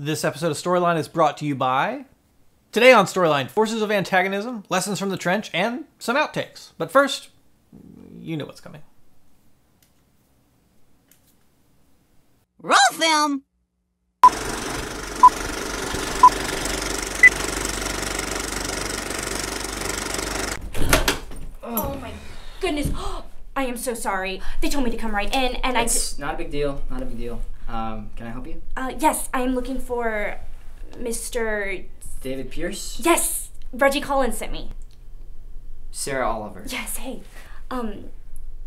This episode of Storyline is brought to you by... Today on Storyline, forces of antagonism, lessons from the trench, and some outtakes. But first, you know what's coming. Roll film! Oh my goodness. I am so sorry. They told me to come right in and It's not a big deal, not a big deal. Can I help you? Yes, I am looking for Mr. David Pierce? Yes! Reggie Collins sent me. Sarah Oliver. Yes, hey.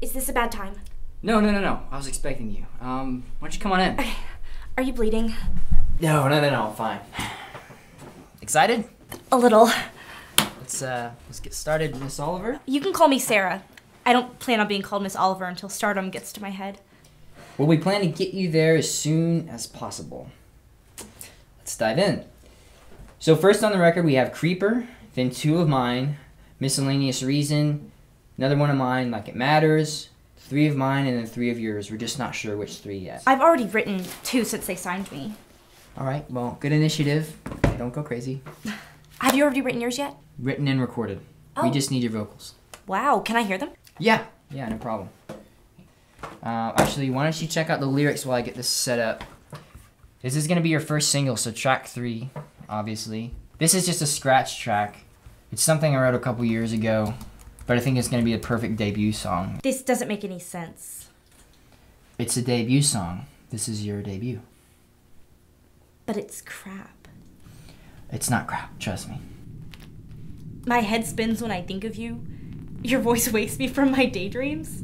Is this a bad time? No. I was expecting you. Why don't you come on in? Okay. Are you bleeding? No, I'm fine. Excited? A little. Let's get started, Miss Oliver. You can call me Sarah. I don't plan on being called Miss Oliver until stardom gets to my head. Well, we plan to get you there as soon as possible. Let's dive in. So first on the record, we have Creeper, then two of mine, Miscellaneous Reason, another one of mine, Like It Matters, three of mine, and then three of yours. We're just not sure which three yet. I've already written two since they signed me. All right, well, good initiative. Don't go crazy. Have you already written yours yet? Written and recorded. Oh. We just need your vocals. Wow, can I hear them? Yeah, no problem. Actually, why don't you check out the lyrics while I get this set up? This is gonna be your first single, so track 3, obviously. This is just a scratch track. It's something I wrote a couple years ago, but I think it's gonna be a perfect debut song. This doesn't make any sense. It's a debut song. This is your debut. But it's crap. It's not crap, trust me. My head spins when I think of you. Your voice wakes me from my daydreams.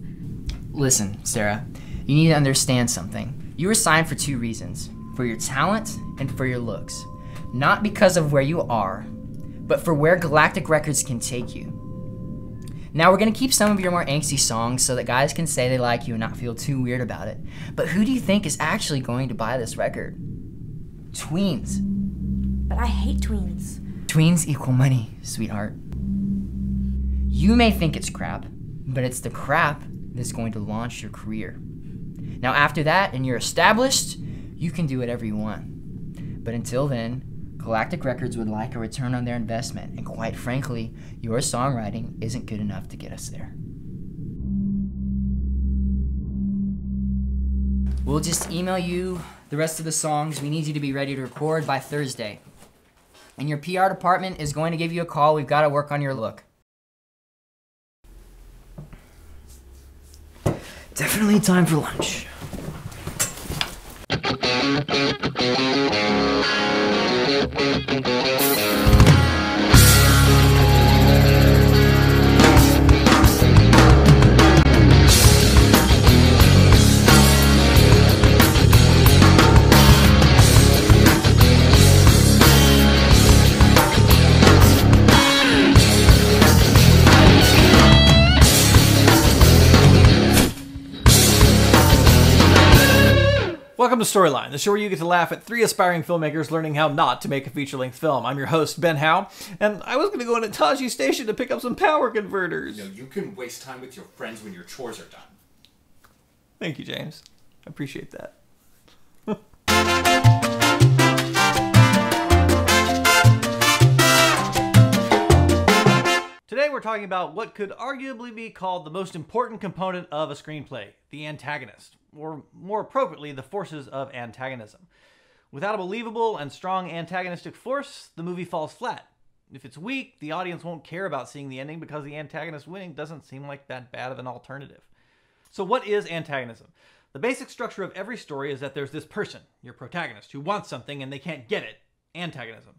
Listen, Sarah, you need to understand something. You were signed for two reasons, for your talent and for your looks. Not because of where you are, but for where Galactic Records can take you. Now we're gonna keep some of your more angsty songs so that guys can say they like you and not feel too weird about it. But who do you think is actually going to buy this record? Tweens. But I hate tweens. Tweens equal money, sweetheart. You may think it's crap, but it's the crap that's going to launch your career. Now after that, and you're established, you can do whatever you want. But until then, Galactic Records would like a return on their investment, and quite frankly, your songwriting isn't good enough to get us there. We'll just email you the rest of the songs. We need you to be ready to record by Thursday. And your PR department is going to give you a call. We've got to work on your look. Definitely time for lunch. Welcome to Storyline, the show where you get to laugh at three aspiring filmmakers learning how not to make a feature-length film. I'm your host, Ben Howe, and I was going to go in at Taji Station to pick up some power converters. You know, you can waste time with your friends when your chores are done. Thank you, James. I appreciate that. Today we're talking about what could arguably be called the most important component of a screenplay, the antagonist, or more appropriately, the forces of antagonism. Without a believable and strong antagonistic force, the movie falls flat. If it's weak, the audience won't care about seeing the ending because the antagonist winning doesn't seem like that bad of an alternative. So what is antagonism? The basic structure of every story is that there's this person, your protagonist, who wants something and they can't get it. Antagonism.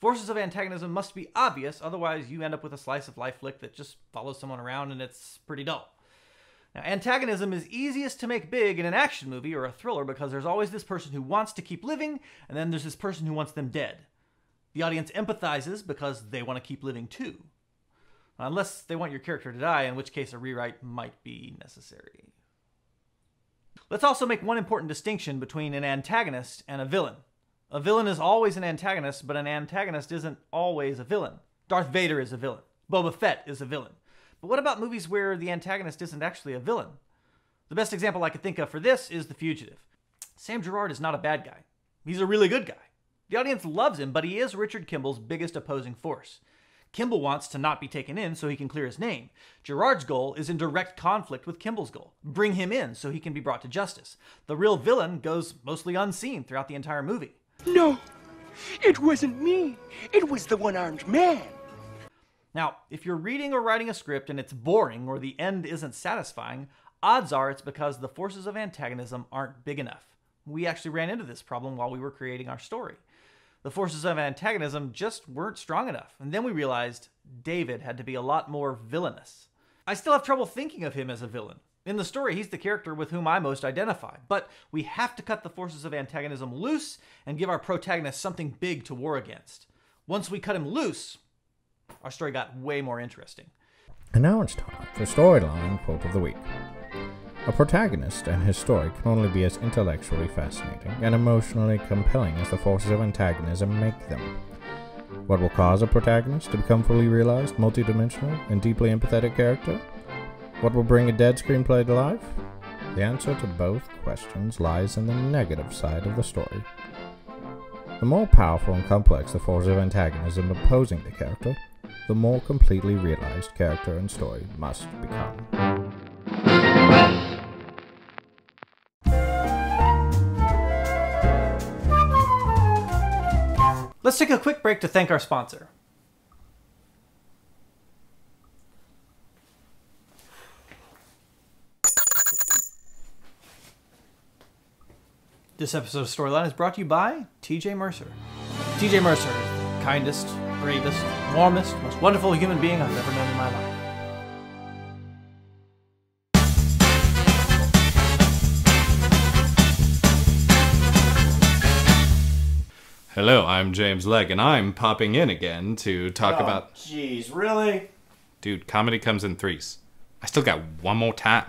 Forces of antagonism must be obvious, otherwise you end up with a slice of life flick that just follows someone around and it's pretty dull. Now, antagonism is easiest to make big in an action movie or a thriller because there's always this person who wants to keep living, and then there's this person who wants them dead. The audience empathizes because they want to keep living too. Unless they want your character to die, in which case a rewrite might be necessary. Let's also make one important distinction between an antagonist and a villain. A villain is always an antagonist, but an antagonist isn't always a villain. Darth Vader is a villain. Boba Fett is a villain. But what about movies where the antagonist isn't actually a villain? The best example I could think of for this is The Fugitive. Sam Gerard is not a bad guy. He's a really good guy. The audience loves him, but he is Richard Kimball's biggest opposing force. Kimball wants to not be taken in so he can clear his name. Gerard's goal is in direct conflict with Kimball's goal. Bring him in so he can be brought to justice. The real villain goes mostly unseen throughout the entire movie. No, it wasn't me. It was the one-armed man. Now, if you're reading or writing a script and it's boring or the end isn't satisfying, odds are it's because the forces of antagonism aren't big enough. We actually ran into this problem while we were creating our story. The forces of antagonism just weren't strong enough, and then we realized David had to be a lot more villainous. I still have trouble thinking of him as a villain. In the story, he's the character with whom I most identify, but we have to cut the forces of antagonism loose and give our protagonist something big to war against. Once we cut him loose, our story got way more interesting. And now it's time for Storyline Quote of the Week. A protagonist and his story can only be as intellectually fascinating and emotionally compelling as the forces of antagonism make them. What will cause a protagonist to become fully realized, multidimensional, and deeply empathetic character? What will bring a dead screenplay to life? The answer to both questions lies in the negative side of the story. The more powerful and complex the forces of antagonism opposing the character, the more completely realized character and story must become. Let's take a quick break to thank our sponsor. This episode of Storyline is brought to you by T.J. Mercer. T.J. Mercer, kindest, bravest, warmest, most wonderful human being I've ever known in my life. Hello, I'm James Legg, and I'm popping in again to talk about... Jeez, really? Dude, comedy comes in threes. I still got one more time.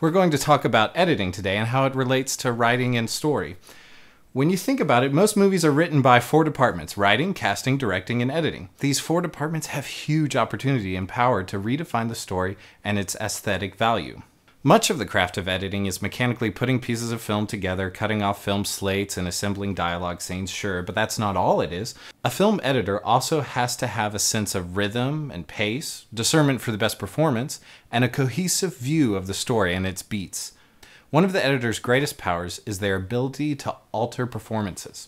We're going to talk about editing today and how it relates to writing and story. When you think about it, most movies are written by four departments: writing, casting, directing, and editing. These four departments have huge opportunity and power to redefine the story and its aesthetic value. Much of the craft of editing is mechanically putting pieces of film together, cutting off film slates, and assembling dialogue scenes, sure, but that's not all it is. A film editor also has to have a sense of rhythm and pace, discernment for the best performance, and a cohesive view of the story and its beats. One of the editor's greatest powers is their ability to alter performances.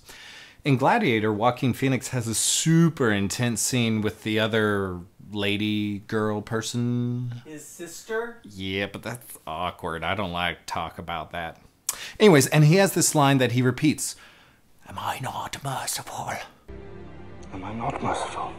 In Gladiator, Joaquin Phoenix has a super intense scene with the other lady, girl, person. His sister? Yeah, but that's awkward. I don't like to talk about that. Anyways, and he has this line that he repeats. Am I not merciful? Am I not merciful?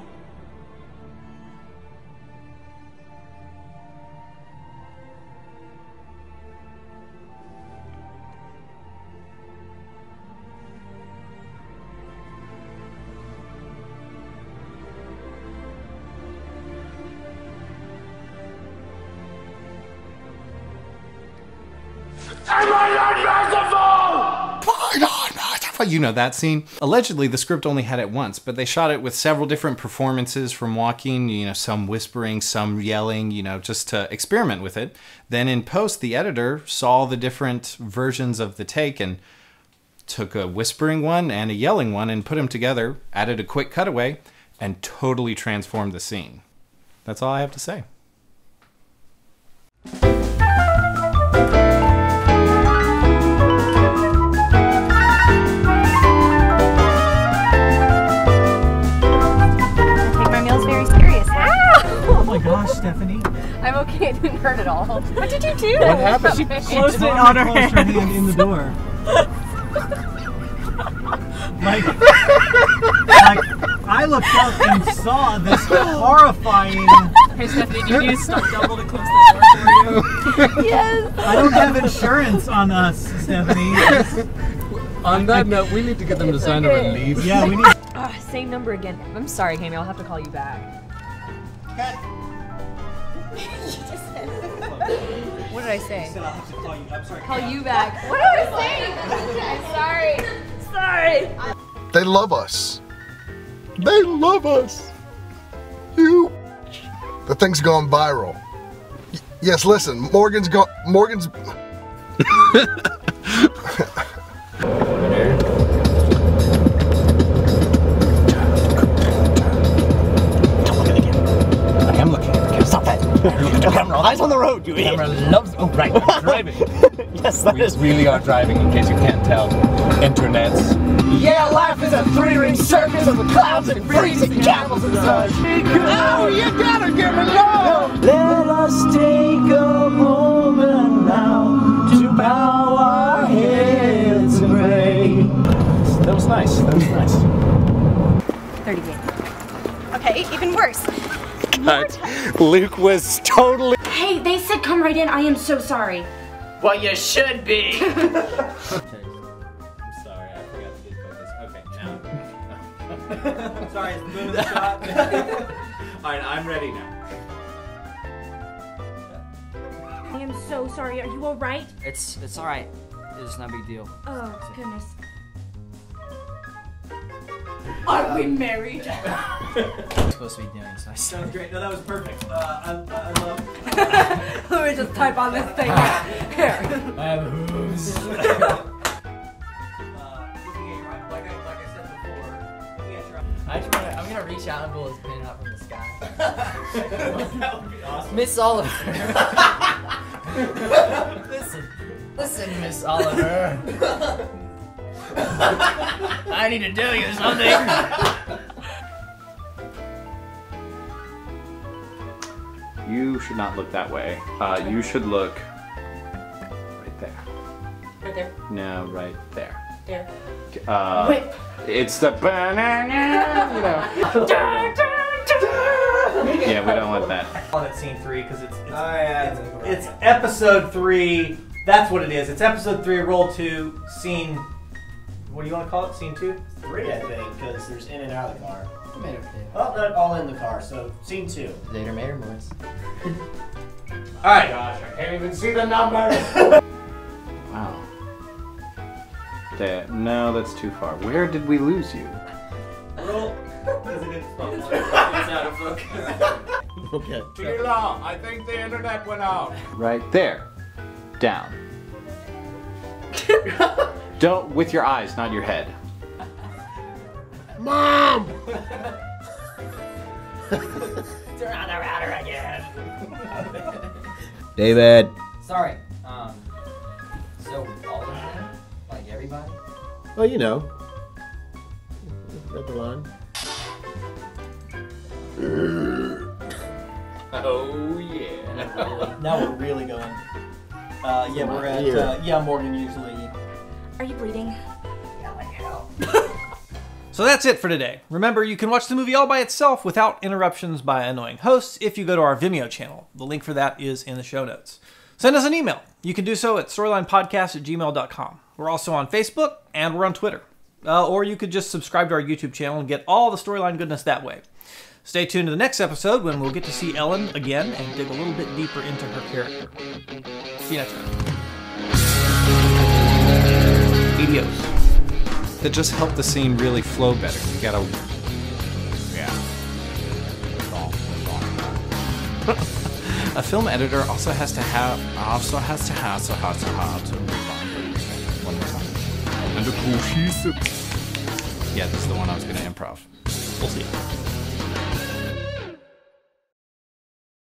You know that scene. Allegedly, the script only had it once, but they shot it with several different performances from Joaquin, some whispering, some yelling, just to experiment with it. Then in post, the editor saw the different versions of the take and took a whispering one and a yelling one and put them together, added a quick cutaway, and totally transformed the scene. That's all I have to say. Stephanie? I'm okay, it didn't hurt at all. What did you do? What happened? She closed it on her hand. Her hand in the door. like, I looked up and saw this horrifying... Hey Stephanie, do you use stuff double to close that door for you? Yes! I don't have insurance on us, Stephanie. On that note, we need to get them to sign a release. Yeah, we need... same number again. I'm sorry, Cammy, I'll have to call you back. Cut. What did I say? You said I'll have to call you. I'm sorry. Call you back. What did I say? Sorry. Sorry. They love us. They love us. You. The thing's gone viral. Yes, listen. Morgan's gone. Morgan's. doing it. The camera loves... Oh, right, I'm driving. Yes, that is. We really are driving, in case you can't tell. Internets. Yeah, life is a three-ring circus of the clouds and freezing castles and such. Oh, you gotta give me love! Let us take a moment now to bow our heads and pray. That was nice. That was nice. 30 games. Okay, even worse. Cut. Luke was totally... Hey, they said come right in. I am so sorry. Well, you should be. I'm sorry, I forgot to do focus. Okay, now. I'm sorry, it's the moon shot. Alright, I'm ready now. I am so sorry. Are you alright? It's alright. It's not a big deal. Oh, goodness. Are we married? I'm supposed to be doing so. Sounds great. No, that was perfect. I love. Let me just type on this thing. Here. I have hooves. Looking at your eye, like I said before. Looking at your eye. I'm gonna reach out and pull his pin out from the sky. That would be awesome. Miss Oliver. Listen, Miss Oliver. I need to tell you something. You should not look that way. You should look right there. Right there? No, right there. There. Whip. It's the banana. You know. Yeah, we don't want that. On at scene 3 because it's episode 3. That's what it is. It's episode 3, roll 2, scene. What do you want to call it? Scene 2? 3, I think, because there's in and out of the car. Tomato, potato. Oh, they're all in the car, so scene 2. Later, mater, boys. Alright. Gosh, I can't even see the numbers! Wow. Dad, no, that's too far. Where did we lose you? Roll. That's a good focus. It's out of focus. Okay. Too long. I think the internet went out. Right there. Down. Don't, with your eyes, not your head. Mom! Turn on the router again. David. Sorry. So all of them? Like everybody? Well, you know. At the line. Oh yeah. Now we're really going. Yeah, we're at, yeah, Morgan usually. Are you bleeding? Yeah, like hell. So that's it for today. Remember, you can watch the movie all by itself without interruptions by annoying hosts if you go to our Vimeo channel. The link for that is in the show notes. Send us an email. You can do so at storylinepodcast@gmail.com. We're also on Facebook, and we're on Twitter. Or you could just subscribe to our YouTube channel and get all the storyline goodness that way. Stay tuned to the next episode when we'll get to see Ellen again and dig a little bit deeper into her character. See you next time. Videos that just help the scene really flow better. You gotta... Yeah. A film editor also has to have one more time. And a cohesive... Yeah, this is the one I was gonna improv. We'll see.